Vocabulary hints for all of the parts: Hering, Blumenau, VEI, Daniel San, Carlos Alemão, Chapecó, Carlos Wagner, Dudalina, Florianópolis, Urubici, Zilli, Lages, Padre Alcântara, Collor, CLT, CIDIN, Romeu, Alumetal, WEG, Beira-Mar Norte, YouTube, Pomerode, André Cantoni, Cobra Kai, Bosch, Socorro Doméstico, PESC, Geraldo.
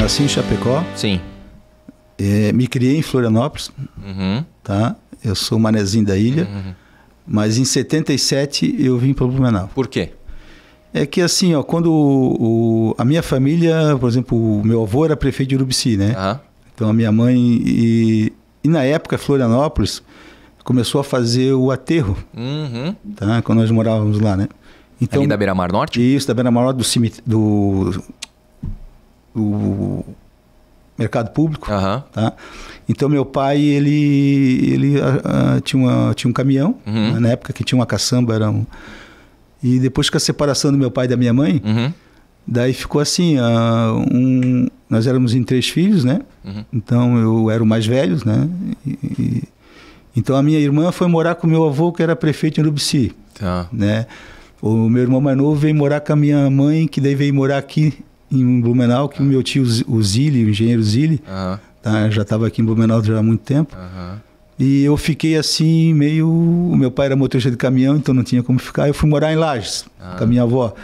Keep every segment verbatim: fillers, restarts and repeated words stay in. nasci em Chapecó. Sim. É, me criei em Florianópolis. Uhum. Tá? Eu sou manezinho da ilha. Uhum. Mas em setenta e sete eu vim para o Blumenau. Por quê? É que assim, ó, quando o, o, a minha família, por exemplo, o meu avô era prefeito de Urubici, né? Uhum. Então a minha mãe... E, e na época, Florianópolis começou a fazer o aterro. Uhum. Tá? Quando nós morávamos lá, né? Então, ali da Beira-Mar Norte? Isso, da Beira-Mar Norte, do cemitério... Do, do mercado público. Uhum. Tá? Então meu pai, ele, ele a, a, tinha, uma, tinha um caminhão, uhum. né? Na época que tinha uma caçamba, era um... E depois que a separação do meu pai e da minha mãe, uhum. daí ficou assim, uh, um, nós éramos em três filhos, né? Uhum. Então eu era o mais velho, né? E, e, então a minha irmã foi morar com o meu avô, que era prefeito em Urubici. Tá. Né? O meu irmão mais novo veio morar com a minha mãe, que daí veio morar aqui em Blumenau, que o ah. meu tio, o Zilli, o engenheiro Zilli, ah. tá, já estava aqui em Blumenau já há muito tempo. Ah. E eu fiquei assim, meio... O meu pai era motorista de caminhão, então não tinha como ficar. Eu fui morar em Lages, ah. com a minha avó,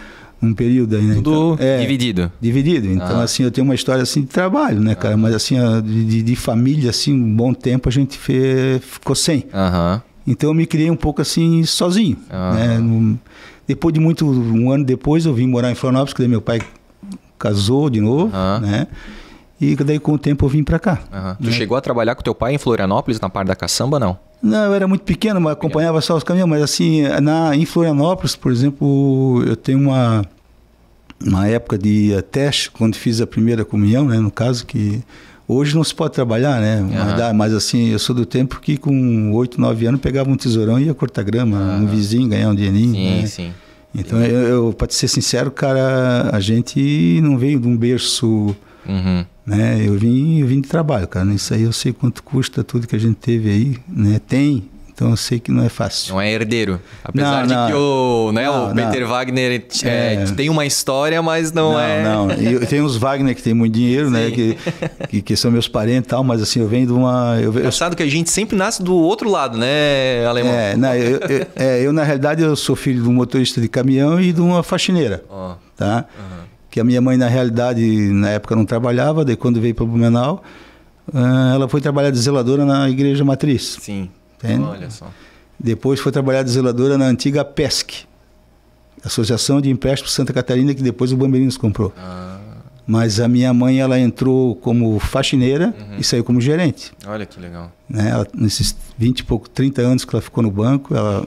um período aí, né? Tudo então, é, dividido. Dividido. Então, ah. assim, eu tenho uma história assim de trabalho, né, cara? Ah. Mas assim, de, de família, assim, um bom tempo a gente fe... ficou sem. Ah. Então, eu me criei um pouco assim, sozinho. Ah. Né? Depois de muito... Um ano depois, eu vim morar em Florianópolis, que daí meu pai casou de novo, ah. né? E daí com o tempo eu vim pra cá. Uhum. Né? Tu chegou a trabalhar com teu pai em Florianópolis, na parte da caçamba, não? Não, eu era muito pequeno, mas acompanhava só os caminhões. Mas assim, na, em Florianópolis, por exemplo, eu tenho uma, uma época de teste, quando fiz a primeira comunhão, né? No caso que hoje não se pode trabalhar, né? Uhum. Mas, dá, mas assim, eu sou do tempo que com oito, nove anos pegava um tesourão e ia cortar grama, uhum. um vizinho, ganhar um dinheirinho. Sim, né? Sim. Então, eu, eu, pra te ser sincero, cara, a gente não veio de um berço... Uhum. Né? Eu vim, eu vim de trabalho, cara. Isso aí eu sei quanto custa tudo que a gente teve aí, né? Tem, então eu sei que não é fácil. Não é herdeiro. Apesar não, não, de que o, né, não, o Peter não. Wagner é, é. tem uma história, mas não, não é... Não, não. Tem uns Wagner que tem muito dinheiro, né? Que, que, que são meus parentes e tal, mas assim, eu venho de uma... Eu, engraçado eu... que a gente sempre nasce do outro lado, né, Alemão? É, não, eu, eu, é, eu na realidade eu sou filho de um motorista de caminhão e de uma faxineira, oh. tá? Uhum. Que a minha mãe, na realidade, na época não trabalhava, daí quando veio para o Blumenau, ela foi trabalhar de zeladora na Igreja Matriz. Sim, entende? Olha só. Depois foi trabalhar de zeladora na antiga PESC, Associação de Empréstimo Santa Catarina, que depois o Bamberinos comprou. Ah. Mas a minha mãe, ela entrou como faxineira uhum. e saiu como gerente. Olha que legal. Né? Ela, nesses vinte e pouco, trinta anos que ela ficou no banco, ela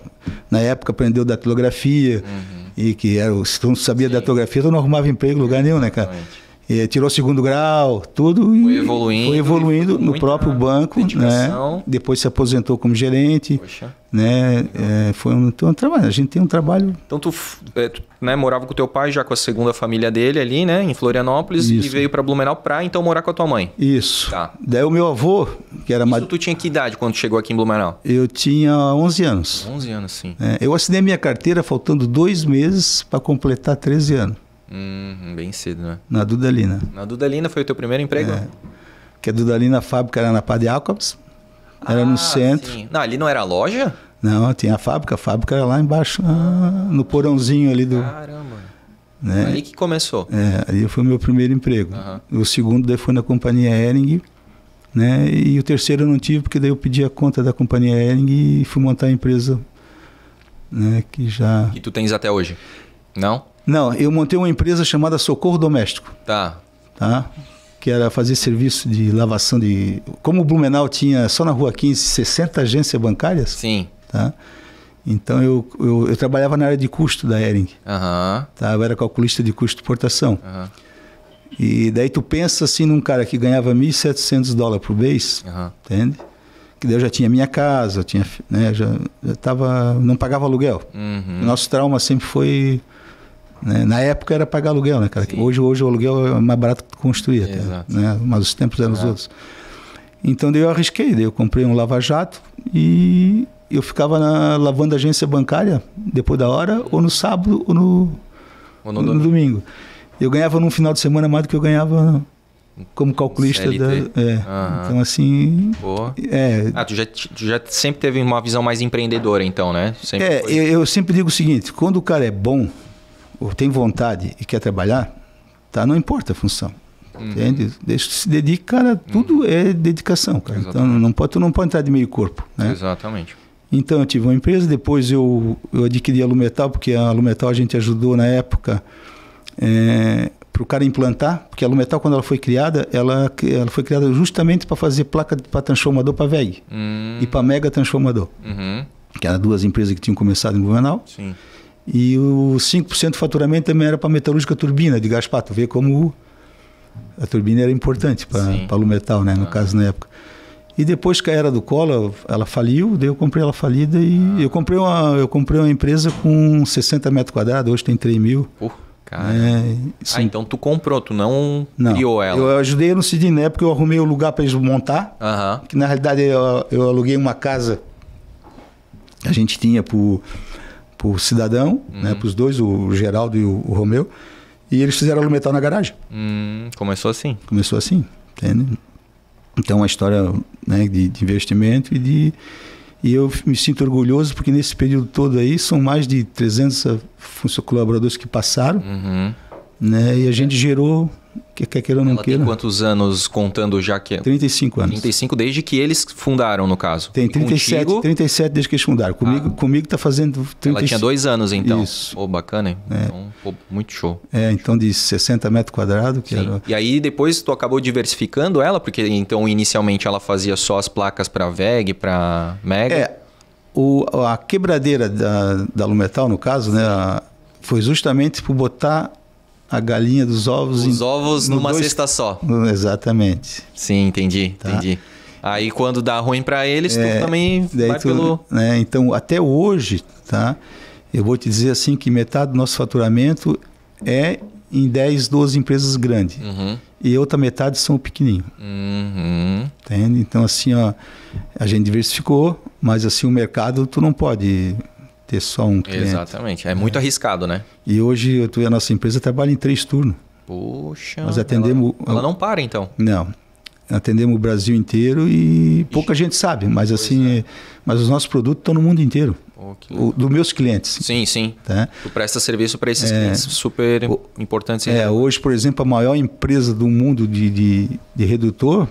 na época aprendeu datilografia, uhum. e que era, se tu não sabia Sim. datilografia, tu não arrumava emprego em lugar nenhum, né, cara? E tirou segundo grau, tudo. E foi evoluindo. Foi evoluindo foi no próprio banco, né? Depois se aposentou como gerente. Poxa. Né? É, foi um, um trabalho, a gente tem um trabalho. Então tu, é, tu né, morava com teu pai já com a segunda família dele ali, né? Em Florianópolis. Isso. E veio para Blumenau para então morar com a tua mãe. Isso. Tá. Daí o meu avô, que era... Isso mad... tu tinha que idade quando chegou aqui em Blumenau? Eu tinha onze anos. onze anos, sim. É, eu assinei minha carteira faltando dois meses para completar treze anos. Hum, bem cedo, né? Na Dudalina. Na Dudalina foi o teu primeiro emprego? É. Que a Dudalina, a fábrica era na Padre Alcântara, era ah, no centro. Sim. Não, ali não era a loja? Não, tinha a fábrica, a fábrica era lá embaixo, ah, no porãozinho ali do... Caramba! Né? Ali que começou. É, ali foi o meu primeiro emprego. Uhum. O segundo daí foi na companhia Hering, né? E o terceiro eu não tive, porque daí eu pedi a conta da companhia Hering e fui montar a empresa, né? Que já... Que tu tens até hoje? Não? Não, eu montei uma empresa chamada Socorro Doméstico. Tá. Tá? Que era fazer serviço de lavação de... Como o Blumenau tinha, só na Rua quinze, sessenta agências bancárias. Sim. Tá? Então, eu, eu, eu trabalhava na área de custo da Hering. Aham. Uhum. Tá? Eu era calculista de custo de exportação. Uhum. E daí tu pensa assim num cara que ganhava mil e setecentos dólares por mês, uhum. entende? Que daí eu já tinha minha casa, eu tinha, né, já, já tava, não pagava aluguel. Uhum. O nosso trauma sempre foi... Na época era pagar aluguel, né, cara? Hoje, hoje o aluguel é mais barato que construir, até, né? Mas os tempos eram Exato. Os outros. Então daí eu arrisquei, daí eu comprei um lava-jato e eu ficava na, lavando a agência bancária depois da hora, ou no sábado ou no, ou no, no domingo. domingo. Eu ganhava num final de semana mais do que eu ganhava como calculista. C L T. Da, é. Ah, então assim... É, ah, tu já, tu já sempre teve uma visão mais empreendedora, então, né? Sempre é, foi... eu, eu sempre digo o seguinte, quando o cara é bom... ou tem vontade e quer trabalhar, tá? Não importa a função. Uhum. Entende? Se dedica, cara, tudo uhum. é dedicação, cara. Exatamente. Então não pode, tu não pode entrar de meio corpo, né? Exatamente. Então eu tive uma empresa, depois eu, eu adquiri a Alumetal, porque a Alumetal a gente ajudou na época é, para o cara implantar, porque a Alumetal quando ela foi criada, ela, ela foi criada justamente para fazer placa para transformador para V E I hum. e para mega transformador, uhum. que eram duas empresas que tinham começado em Blumenau. Sim. E o cinco por cento do faturamento também era para metalúrgica turbina de Gaspato, ver como a turbina era importante para a Alumetal, né? no ah. caso na época. E depois que a era do Collor, ela faliu, daí eu comprei ela falida e ah. eu, comprei uma, eu comprei uma empresa com sessenta metros quadrados, hoje tem três mil. Uh, cara. É, ah, então tu comprou, tu não, não criou ela. Eu ajudei no CIDIN, na época eu arrumei o lugar para eles montar, uh-huh. que na realidade eu, eu aluguei uma casa, a gente tinha para o cidadão, uhum. né, para os dois, o Geraldo e o, o Romeu, e eles fizeram Alumetal na garagem. Hum, começou assim? Começou assim, entende? Então, a história né, de, de investimento e de... E eu me sinto orgulhoso porque nesse período todo aí são mais de trezentos colaboradores que passaram, uhum. né? E a gente gerou, quer queira ou não queira... Tem quantos anos contando já que... trinta e cinco anos. trinta e cinco desde que eles fundaram, no caso. Tem trinta e sete, trinta e sete desde que eles fundaram. Comigo ah. comigo tá fazendo... trinta e cinco. Ela tinha dois anos, então. Isso. Pô, bacana, hein? É. Então, pô, muito show. É, então de sessenta metros quadrados. Que era... E aí depois tu acabou diversificando ela? Porque então inicialmente ela fazia só as placas para V E G, para Mega? É, o, a quebradeira da, da Alumetal, no caso, né? A, foi justamente por botar... A galinha dos ovos... Os em, ovos numa dois... cesta só. Exatamente. Sim, entendi, tá? entendi. Aí quando dá ruim para eles, é, tu também vai tu, pelo... Né, então, até hoje, tá? Eu vou te dizer assim que metade do nosso faturamento é em dez, doze empresas grandes. Uhum. E outra metade são o pequenininho. Uhum. Entende? Então, assim, ó, a gente diversificou, mas assim o mercado tu não pode... ter só um cliente. Exatamente, é muito é. arriscado, né? E hoje eu tô, a nossa empresa trabalha em três turnos. Poxa, nós atendemos, ela, ela não para então? Não, atendemos o Brasil inteiro e Ixi. pouca gente sabe, mas pois assim, é. mas os nossos produtos estão no mundo inteiro, oh, o, dos meus clientes. Sim, sim, tá? Tu presta serviço para esses é. clientes super o, importantes. É, né? Hoje, por exemplo, a maior empresa do mundo de, de, de redutor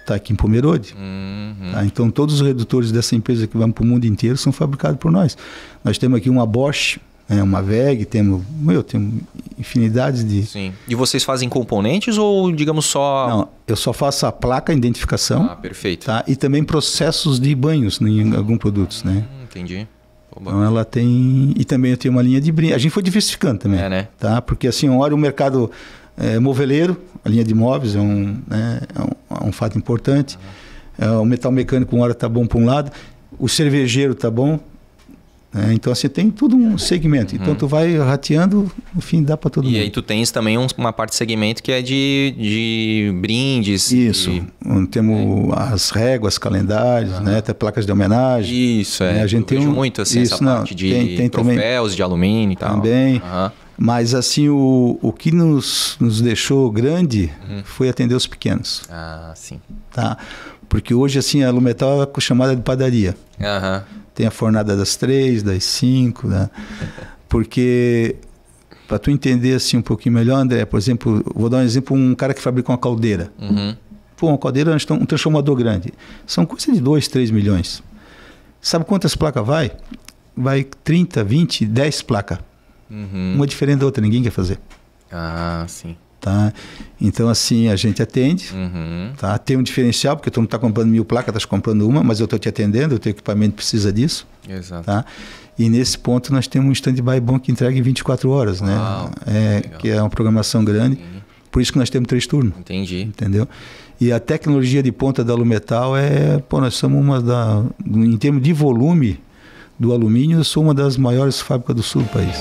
está aqui em Pomerode. Uhum. Tá? Então, todos os redutores dessa empresa que vão para o mundo inteiro são fabricados por nós. Nós temos aqui uma Bosch, né? uma W E G, temos, eu tenho infinidade de... Sim. E vocês fazem componentes ou, digamos, só... Não, eu só faço a placa, a identificação. Ah, perfeito. Tá? E também processos de banhos em alguns produtos, né? Hum, entendi. Oba. Então, ela tem... E também eu tenho uma linha de brindes. A gente foi diversificando também. É, né? Tá? Porque, assim, uma hora o mercado... É, moveleiro, a linha de móveis é um, né, é um, é um fato importante. Uhum. É, o metal mecânico, uma hora está bom para um lado, o cervejeiro está bom. É, então, você assim, tem tudo um segmento. Uhum. Então, tu vai rateando, no fim, dá para todo e mundo. E aí, tu tens também um, uma parte de segmento que é de, de brindes. Isso. De... Temos é. as réguas, calendários, uhum. né, até placas de homenagem. Isso, é. é a gente tem um... muito assim, isso, essa não, parte de tem, tem troféus, também, de alumínio e tal. Também. Uhum. Mas, assim, o, o que nos, nos deixou grande uhum. foi atender os pequenos. Ah, sim. Tá? Porque hoje, assim, a Alumetal é chamada de padaria. Uhum. Tem a fornada das três, das cinco, né? Porque, para tu entender, assim, um pouquinho melhor, André, por exemplo, vou dar um exemplo, um cara que fabrica uma caldeira. Uhum. Pô, uma caldeira, um transformador grande. São coisa de dois, três milhões. Sabe quantas placas vai? Vai trinta, vinte, dez placas. Uhum. Uma diferente da outra, ninguém quer fazer. Ah, sim. Tá? Então, assim, a gente atende. Uhum. Tá? Tem um diferencial, porque tu não está comprando mil placas, estás comprando uma, mas eu estou te atendendo, o teu equipamento precisa disso. Exato. Tá? E nesse ponto nós temos um stand-by bom que entrega em vinte e quatro horas, né? Uau, é, que é uma programação grande. Entendi. Por isso que nós temos três turnos. Entendi. Entendeu? E a tecnologia de ponta da Alumetal é... Pô, nós somos uma da... Em termos de volume do alumínio, eu sou uma das maiores fábricas do sul do país.